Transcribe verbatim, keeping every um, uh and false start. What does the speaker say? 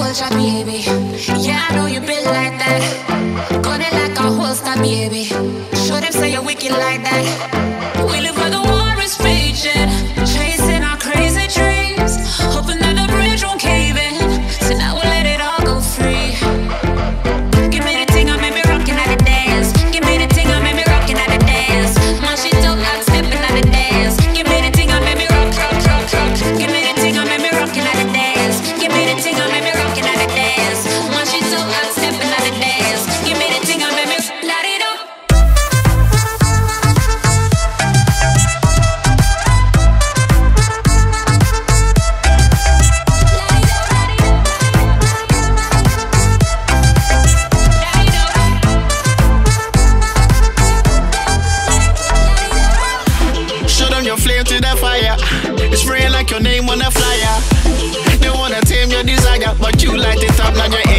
soldier, baby. Yeah, I know you been like that. Gun it like a holster, baby. Show them say you're wicked like that. We live where the war is raging, chasing our crazy dreams, hoping that the bridge won't cave in. So now we'll let it all go free. Give me the thing that made me rockin' at the dance. Give me the thing that made me rockin' at the dance. My shit don't like steppin' at the dance. Give me the thing that made me rock, rock, rock, rock. Give me the thing that made me rockin' at the dance. Your name on a flyer. They wanna tame your desire, but you light it up, now you're